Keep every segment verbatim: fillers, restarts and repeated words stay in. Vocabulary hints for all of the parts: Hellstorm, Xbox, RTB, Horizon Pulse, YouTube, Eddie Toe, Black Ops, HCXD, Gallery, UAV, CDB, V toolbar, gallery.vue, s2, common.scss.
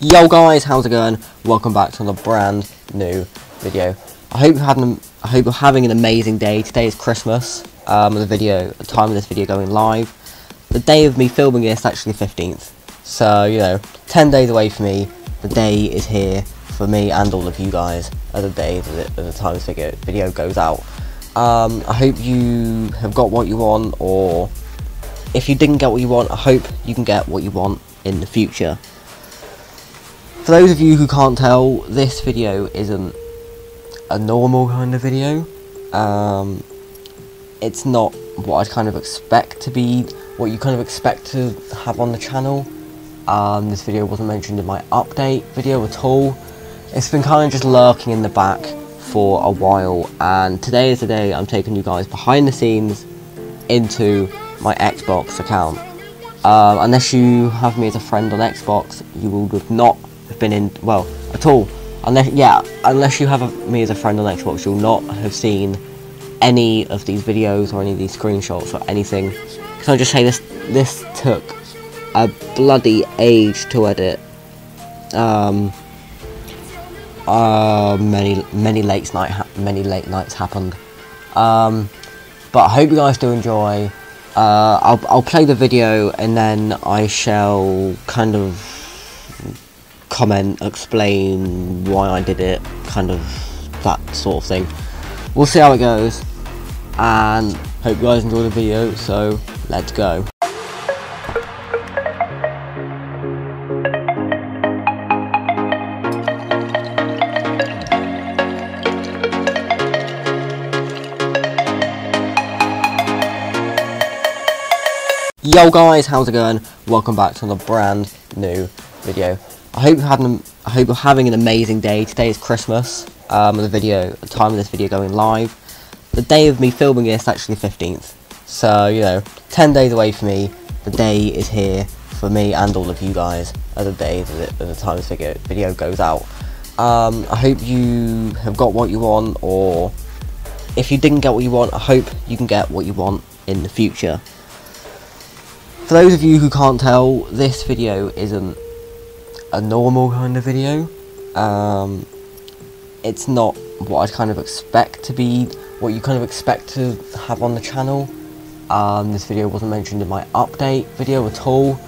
Yo guys, how's it going? Welcome back to another brand new video. I hope you're having, I hope you're having an amazing day. Today is Christmas. Um, the video, the time of this video going live, the day of me filming this actually fifteenth. So you know, ten days away from me. The day is here for me and all of you guys. At the day that the time this video video goes out. Um, I hope you have got what you want, or if you didn't get what you want, I hope you can get what you want in the future. For those of you who can't tell, this video isn't a normal kind of video. Um, it's not what I kind of expect to be, what you kind of expect to have on the channel. Um, this video wasn't mentioned in my update video at all. It's been kind of just lurking in the back for a while, and today is the day I'm taking you guys behind the scenes into my Xbox account. Um, unless you have me as a friend on Xbox, you would have not been in, well, at all, unless, yeah, unless you have a, me as a friend on Xbox, you'll not have seen any of these videos or any of these screenshots or anything, because I'll just say this, this took a bloody age to edit, um, uh, many, many late night, ha many late nights happened, um, but I hope you guys do enjoy. uh, I'll, I'll play the video and then I shall kind of comment, explain why I did it, kind of that sort of thing. We'll see how it goes, and hope you guys enjoy the video, so let's go. Yo guys, how's it going? Welcome back to another brand new video. I hope, you're having, I hope you're having an amazing day. Today is Christmas. Um, the video, the time of this video going live, the day of me filming this actually fifteenth. So you know, ten days away from me. The day is here for me and all of you guys. At the day that the time this video video goes out. Um, I hope you have got what you want, or if you didn't get what you want, I hope you can get what you want in the future. For those of you who can't tell, this video isn't a normal kind of video. Um, it's not what I kind of expect to be, what you kind of expect to have on the channel. Um, this video wasn't mentioned in my update video at all.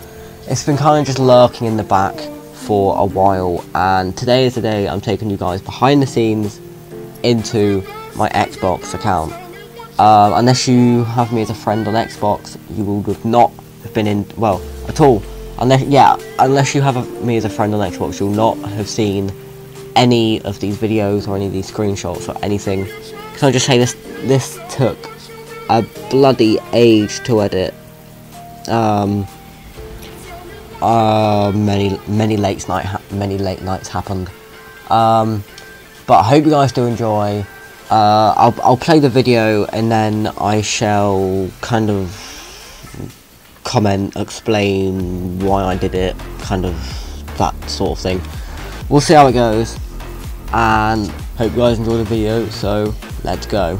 It's been kind of just lurking in the back for a while, and today is the day I'm taking you guys behind the scenes into my Xbox account. Um, unless you have me as a friend on Xbox, you would not have been in, well, at all. Unless, yeah, unless you have a, me as a friend on Xbox, you'll not have seen any of these videos or any of these screenshots or anything. Because I'll just say this, this took a bloody age to edit. Um, uh, many, many late night, ha many late nights happened. Um, but I hope you guys do enjoy. Uh, I'll, I'll play the video and then I shall kind of comment, explain why I did it, kind of that sort of thing. We'll see how it goes, and hope you guys enjoy the video, so let's go.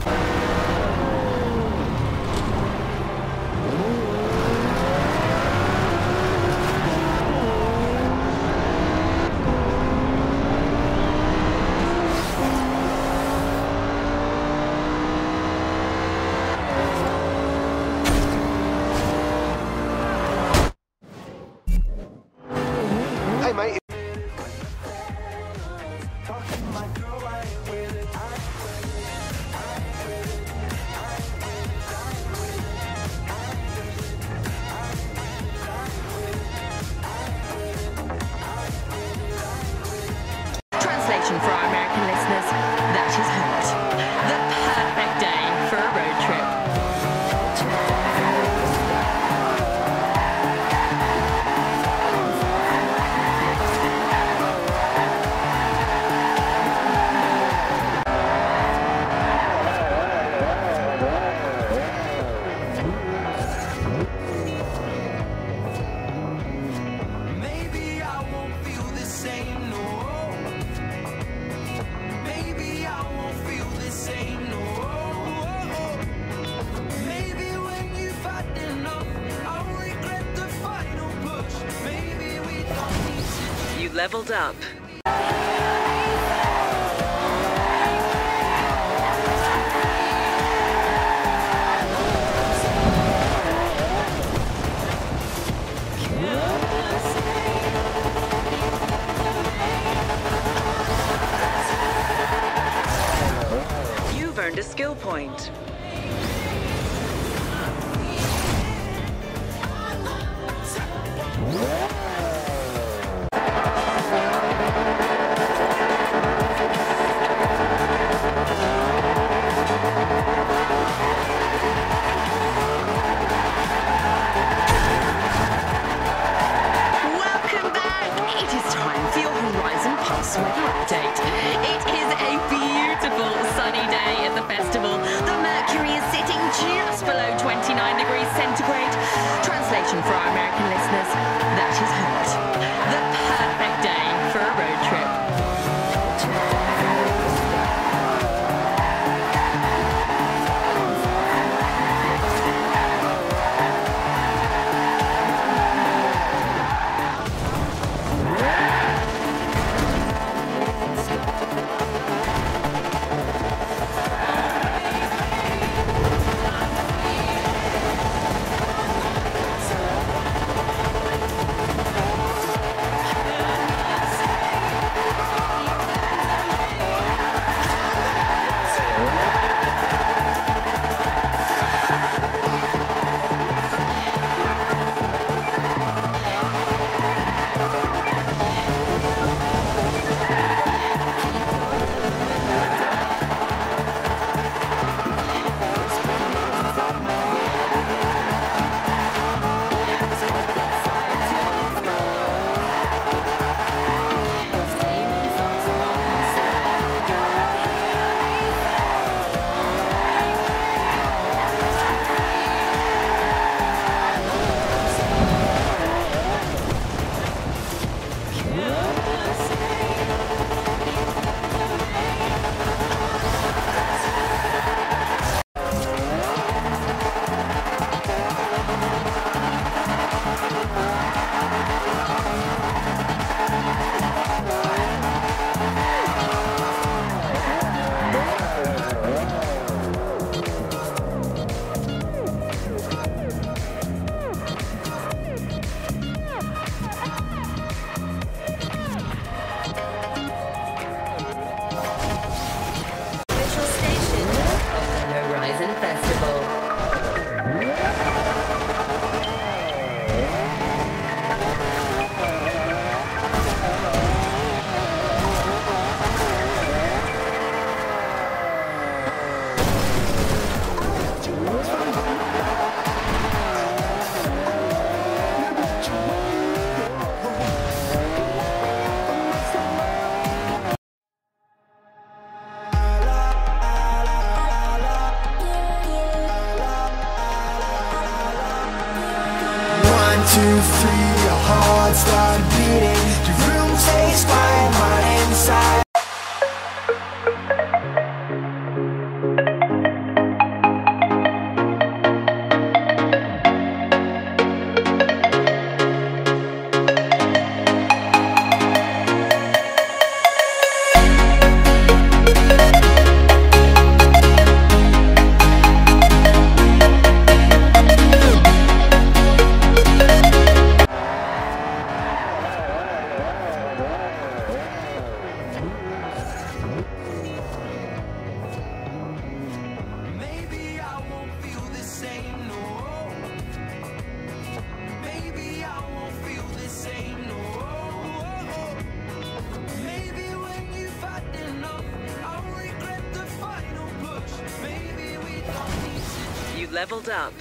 you leveled up. You've earned a skill point. Two, three, your heart started beating. The room tastes quiet, my inside. Leveled up.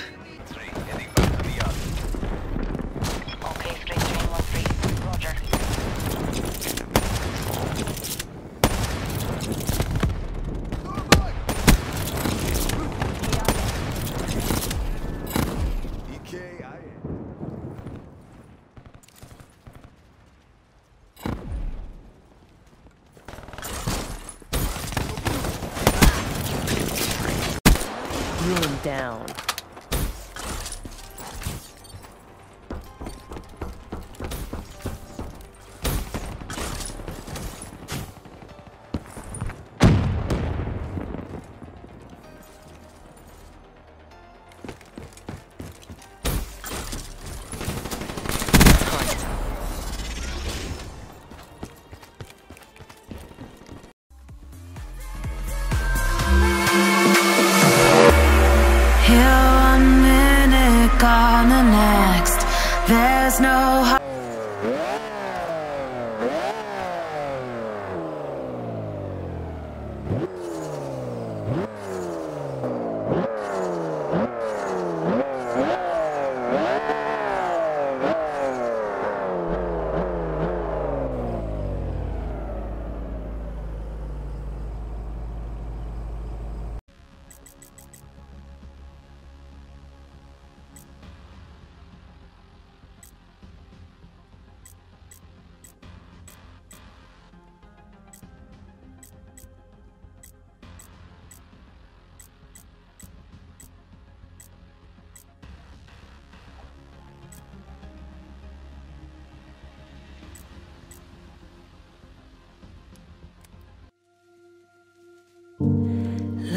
Down.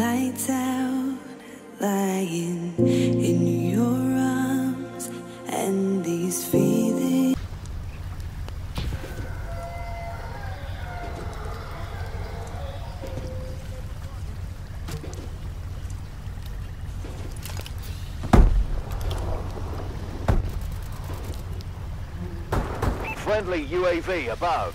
lights out, lying in your arms, and these feelings. Friendly U A V above.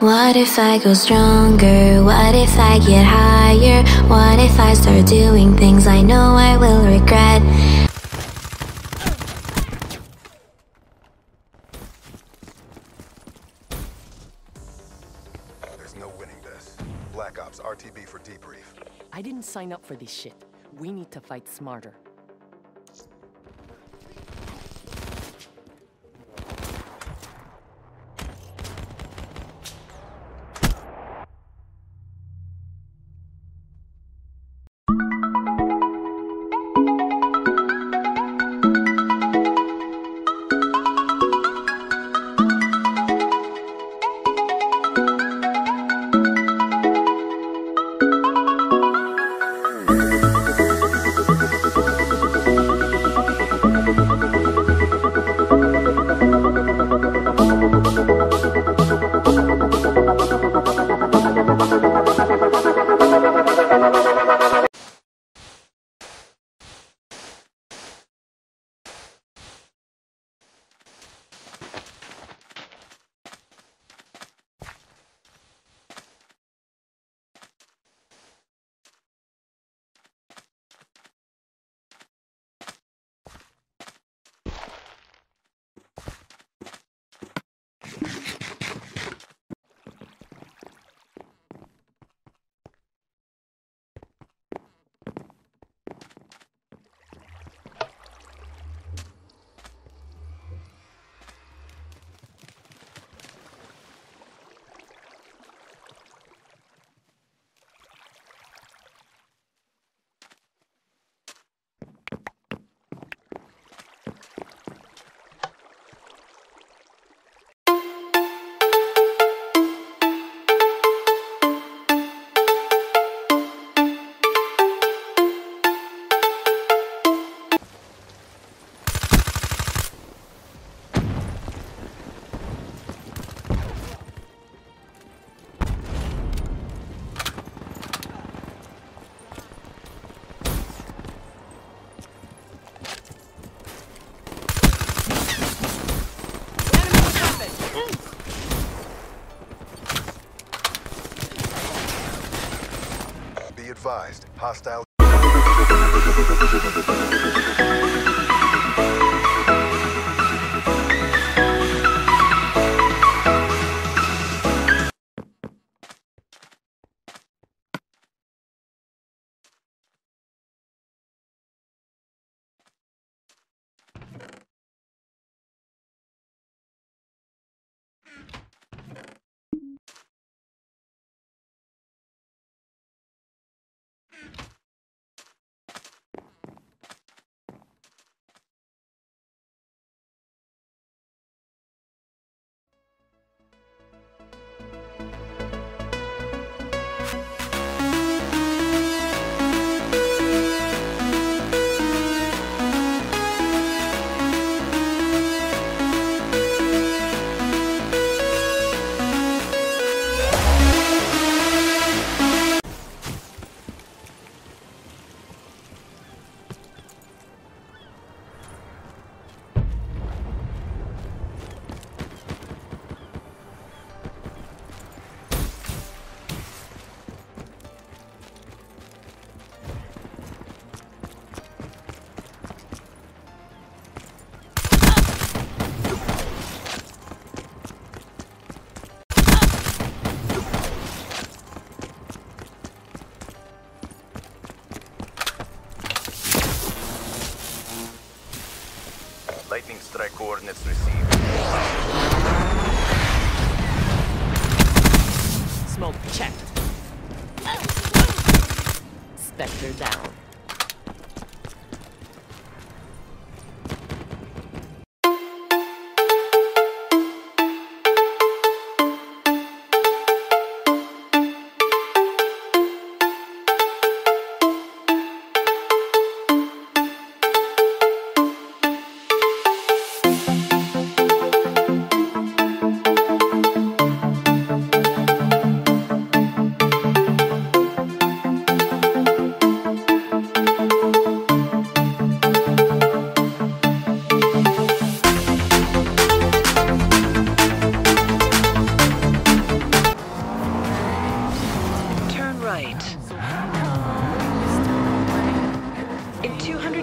What if I go stronger? What if I get higher? What if I start doing things I know I will regret? There's no winning this. Black Ops R T B for debrief. I didn't sign up for this shit. We need to fight smarter. Hostile. Lightning strike coordinates received. Smoke checked. Spectre down.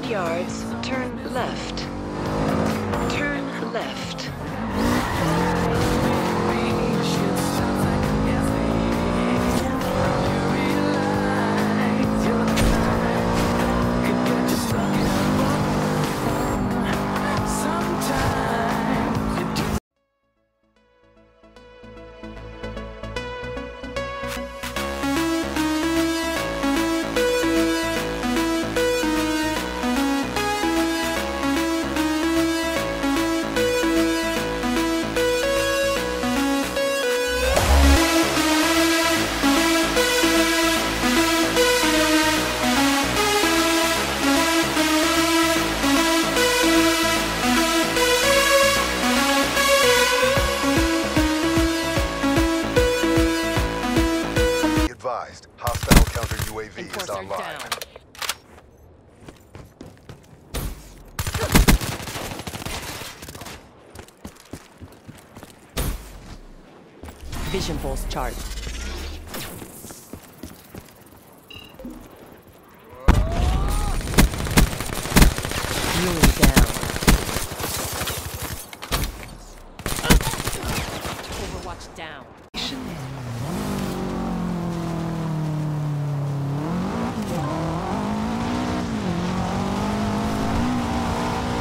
Yards, turn left. Turn left. Hostile counter U A V is online. Down. Vision pulse charged. Fueling down. Overwatch down. On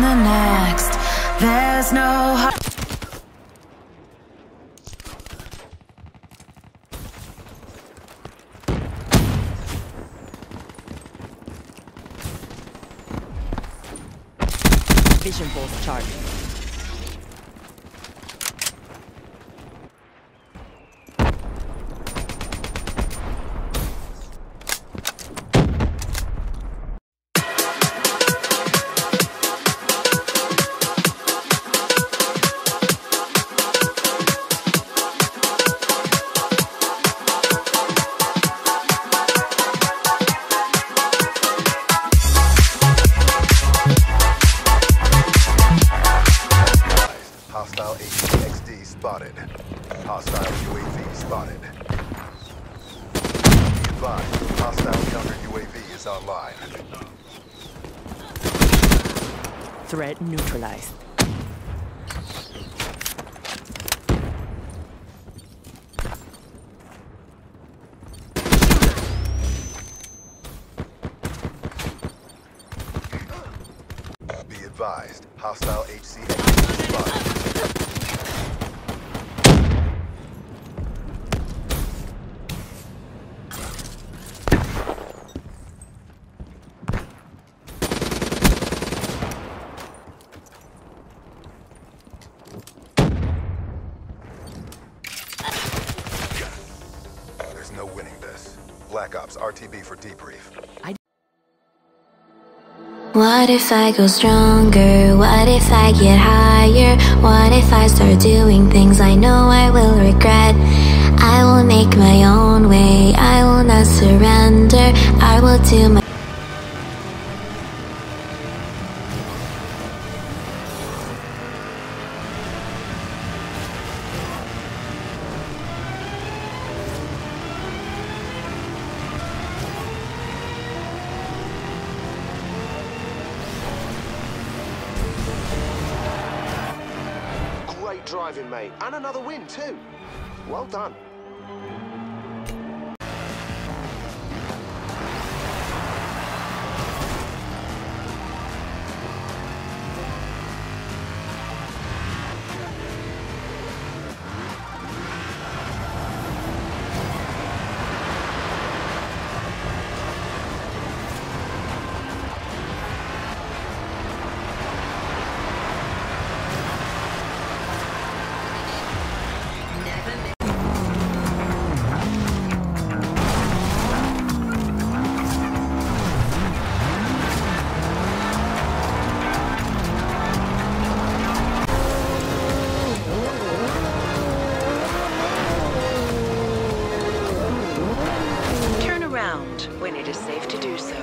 the next, there's no vision pulse charge. Hostile H C X D spotted. Hostile U A V spotted. Be advised, hostile counter U A V is online. Threat neutralized. Be advised, hostile H C X D spotted. No winning this. Black Ops R T B for debrief. What if I go stronger? What if I get higher? What if I start doing things I know I will regret? I will make my own way. I will not surrender. I will do my driving, mate. And another win, too. Well done. When it is safe to do so.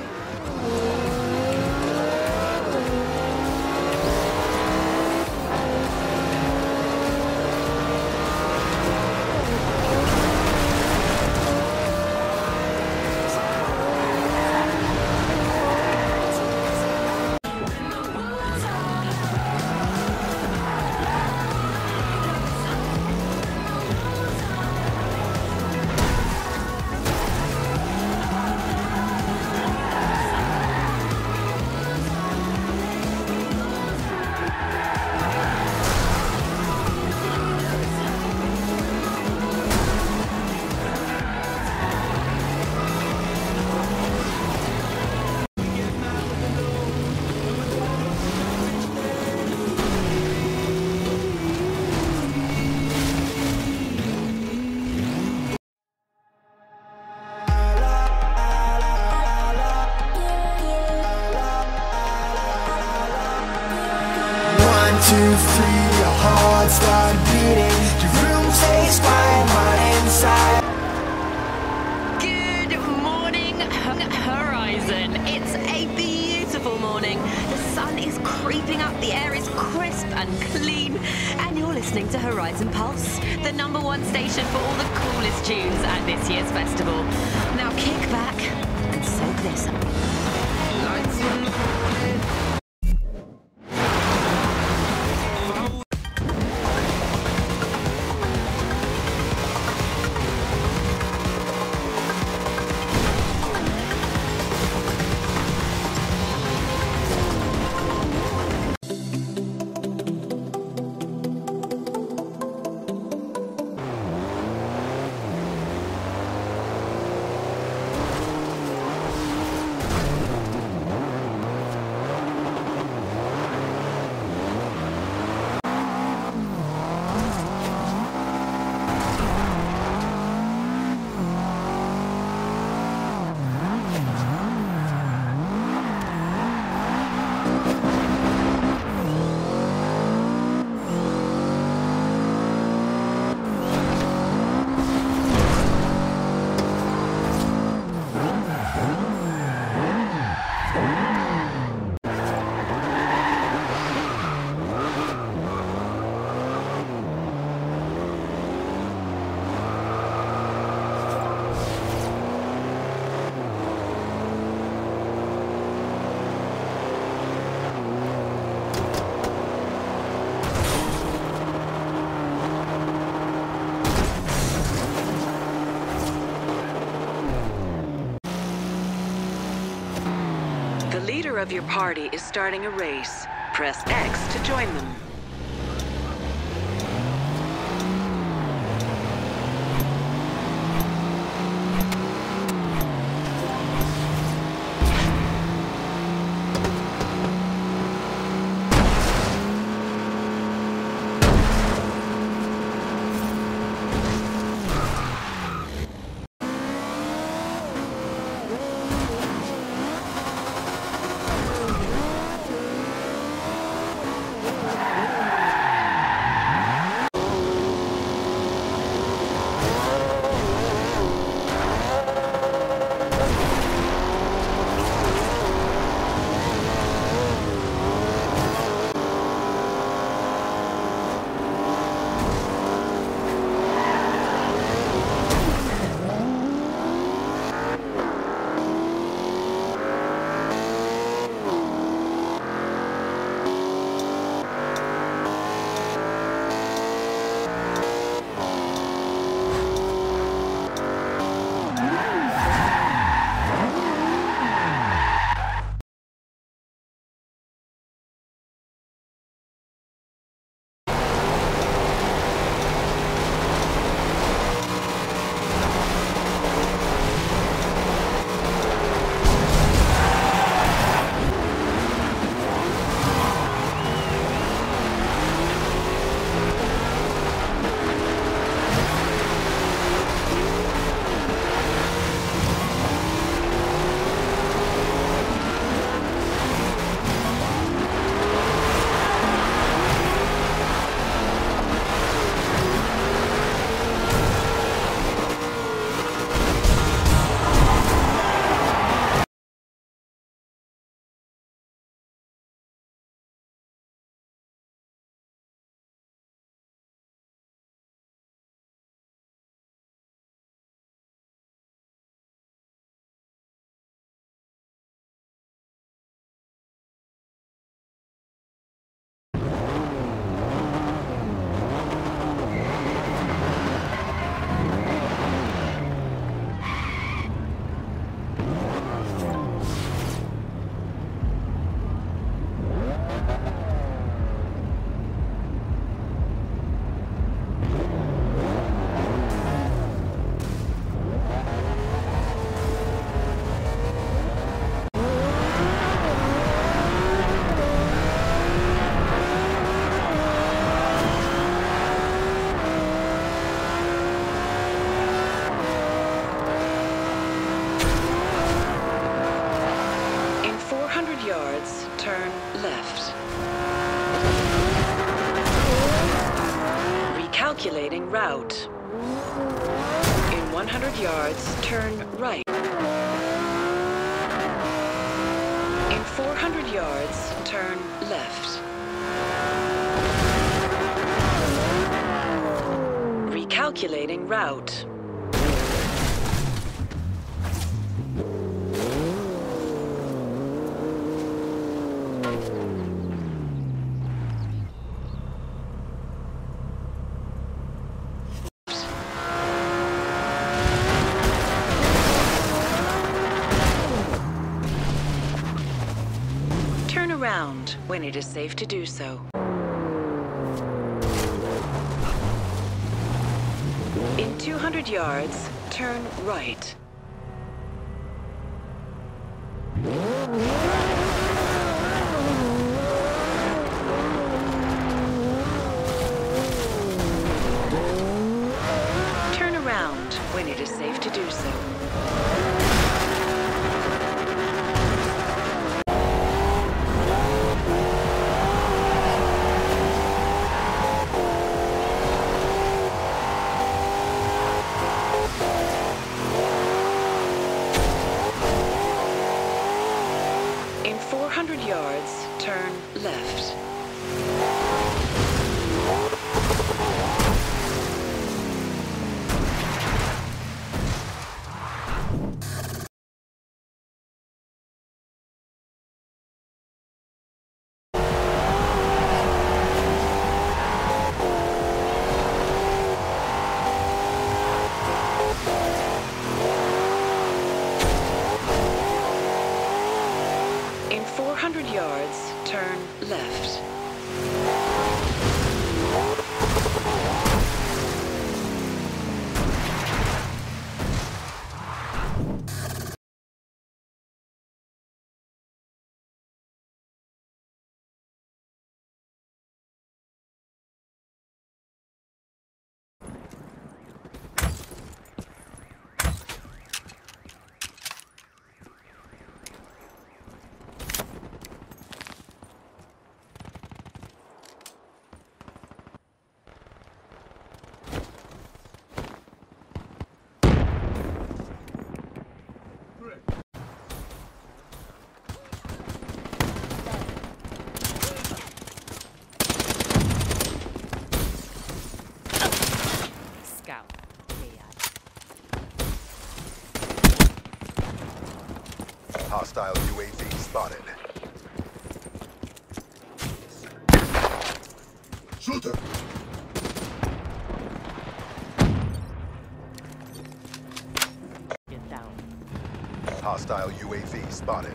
Two, three, your heart start beating. The room tastes quiet, but inside. Good morning, Horizon. It's a beautiful morning. The sun is creeping up, the air is crisp and clean. And you're listening to Horizon Pulse, the number one station for all the coolest tunes at this year's festival. Now kick back and soak this up. Lights in the morning. The leader of your party is starting a race. Press X to join them. Yeah. Calculating route. In one hundred yards, turn right. In four hundred yards, turn left. Recalculating route. When it is safe to do so. In two hundred yards, turn right. Turn around when it is safe to do so. four hundred yards, turn left. four hundred yards, turn left. Hostile U A V spotted. Shooter! Get down. Hostile U A V spotted.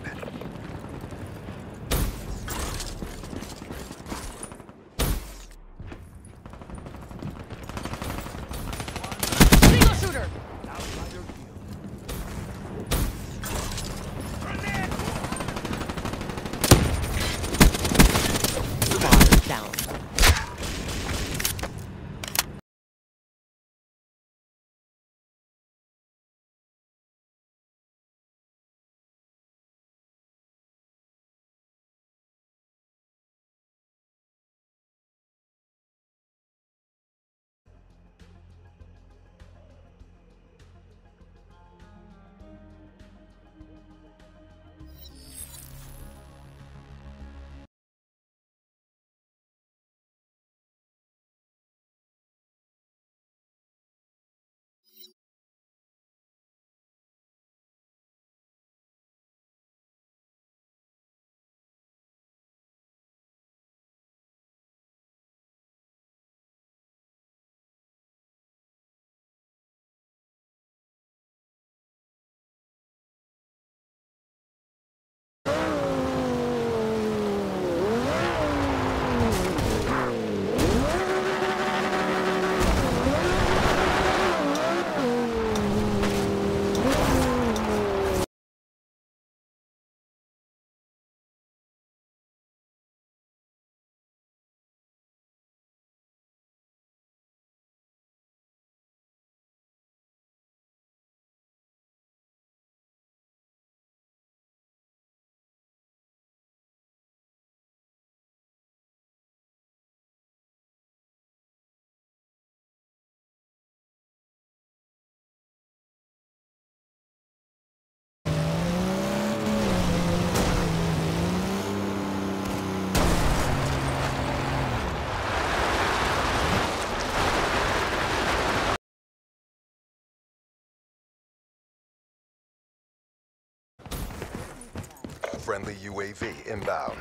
Friendly U A V inbound.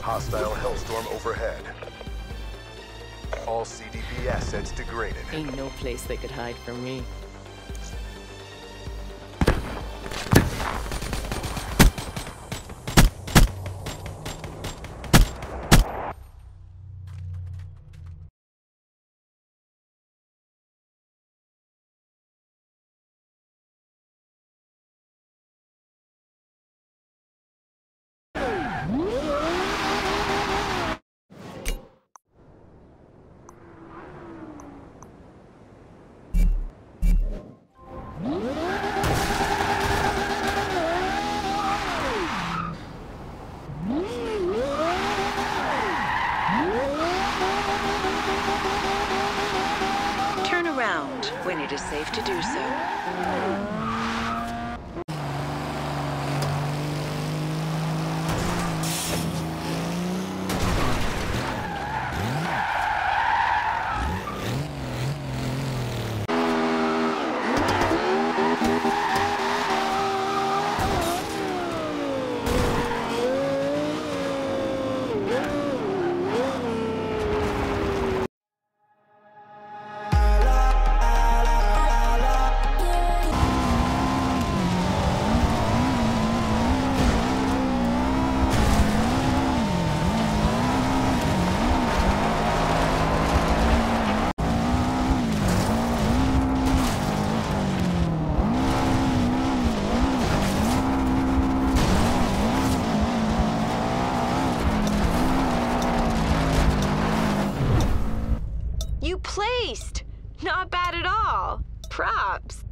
Hostile Hellstorm overhead. All C D B assets degraded. Ain't no place they could hide from me. When it is safe to do so. You placed! Not bad at all. Props.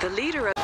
The leader of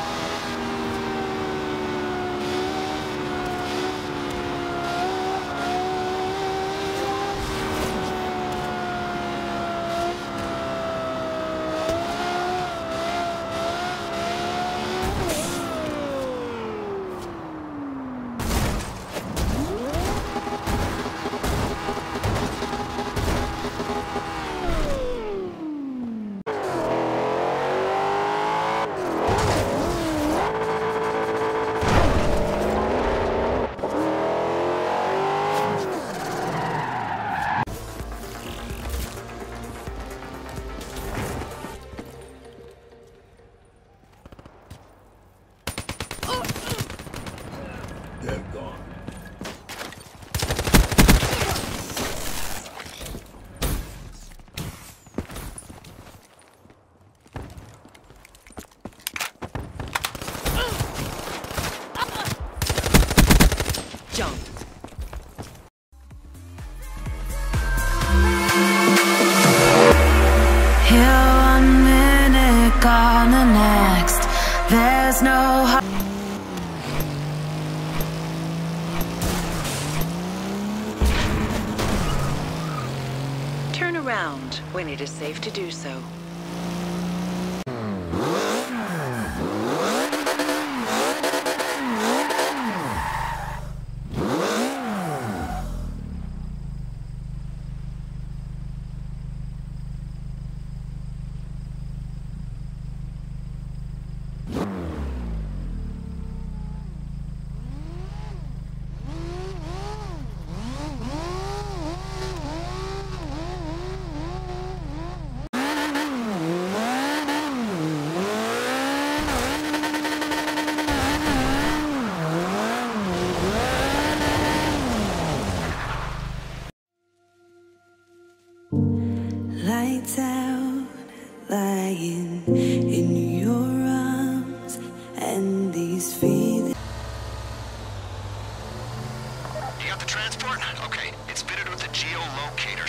There's no ho- Turn around when it is safe to do so.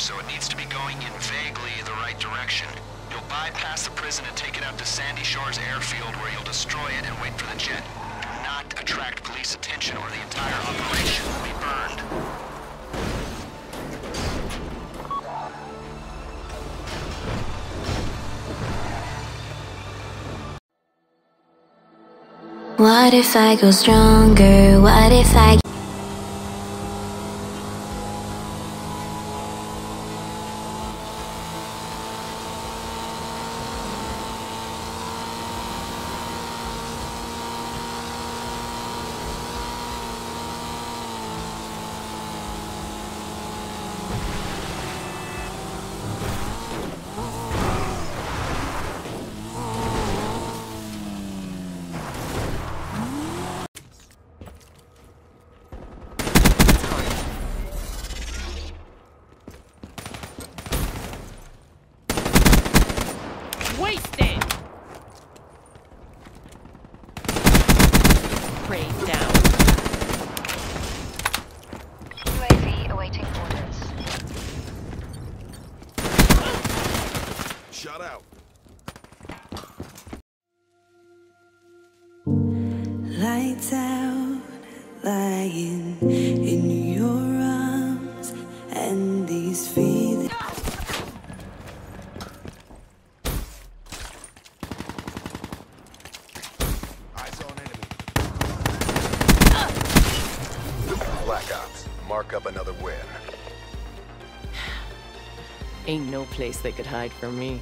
so it needs to be going in vaguely the right direction. You'll bypass the prison and take it out to Sandy Shore's airfield where you'll destroy it and wait for the jet. Do not attract police attention or the entire operation will be burned. What if I go stronger? What if I... Lights out, lying in your arms, and these feelings. Eyes on enemy. Black Ops, mark up another win. Ain't no place they could hide from me.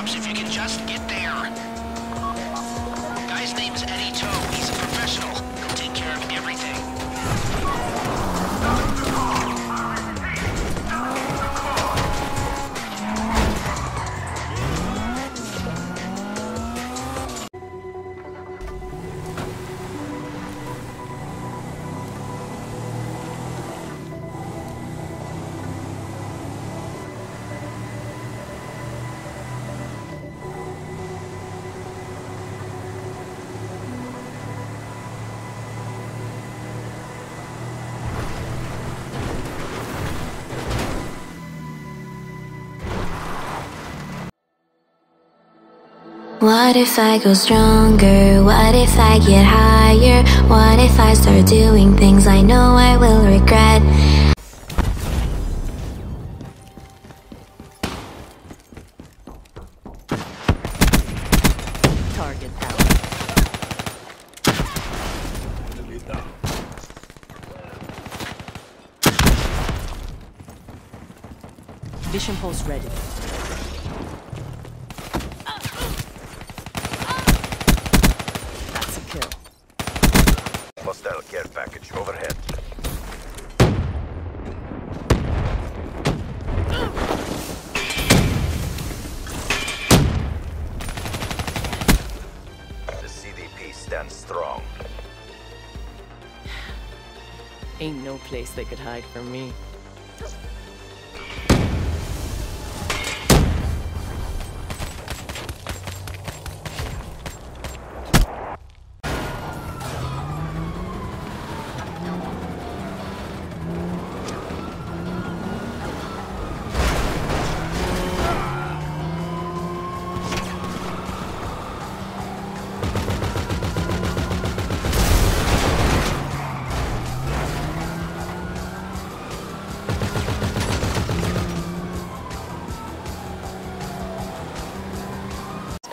Ops if you can just get there. Guy's name's Eddie Toe. He's a professional. He'll take care of everything. What if I go stronger? What if I get higher? What if I start doing things I know I will regret? Target out. Vision pulse ready. Hostile care package overhead. The C D B stands strong. Ain't no place they could hide from me.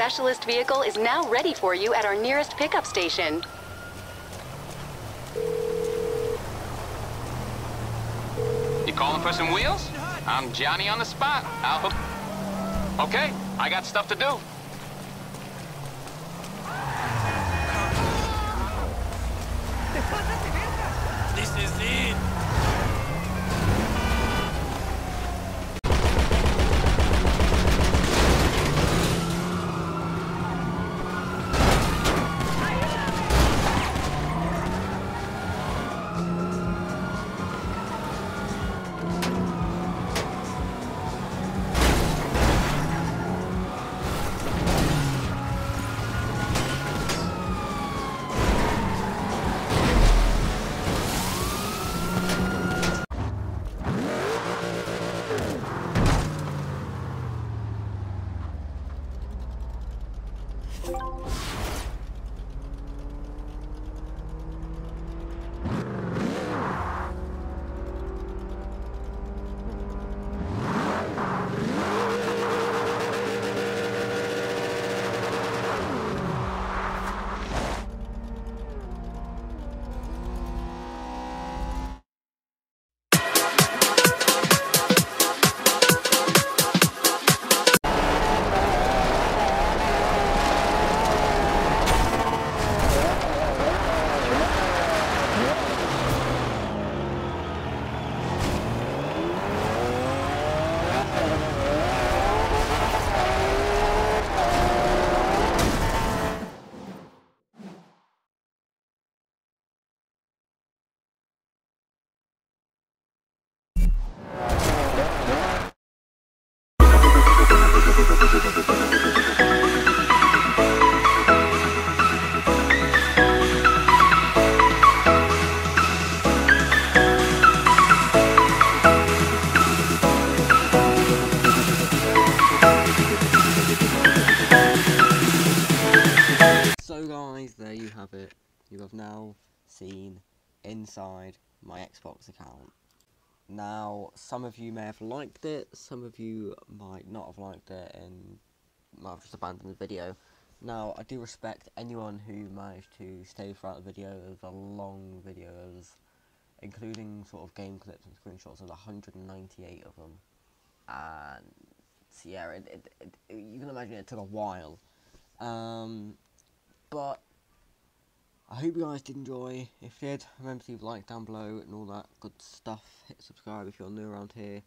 Specialist vehicle is now ready for you at our nearest pickup station. You calling for some wheels? I'm Johnny on the spot. I'll hook. Okay, I got stuff to do. This is it. You have now seen inside my Xbox account. Now, some of you may have liked it, some of you might not have liked it and might have just abandoned the video. Now, I do respect anyone who managed to stay throughout the video. There's a long video, including sort of game clips and screenshots. There's one hundred ninety-eight of them, and Sierra. It, it, it, it, you can imagine it took a while. Um, but I hope you guys did enjoy. If you did, remember to leave a like down below and all that good stuff. Hit subscribe if you're new around here.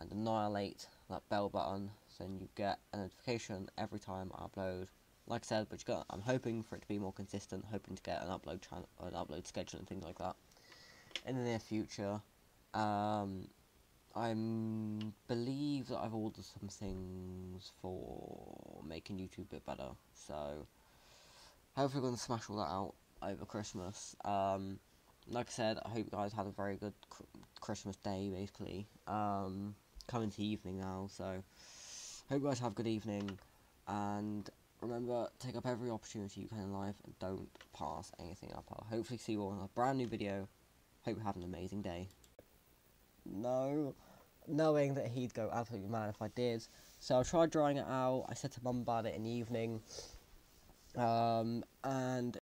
And annihilate that bell button so then you get a notification every time I upload. Like I said, but you got, I'm hoping for it to be more consistent, hoping to get an upload channel, an upload schedule and things like that in the near future. Um, I believe that I've ordered some things for making YouTube a bit better, so hopefully we're going to smash all that out over Christmas. Um, like I said, I hope you guys had a very good cr Christmas day, basically. Um, coming to evening now, so hope you guys have a good evening, and remember, take up every opportunity you can in life and don't pass anything up. I'll hopefully see you all in a brand new video. Hope you have an amazing day. No, knowing that he'd go absolutely mad if I did, so I tried drawing it out. I said to Mum about it in the evening, um, and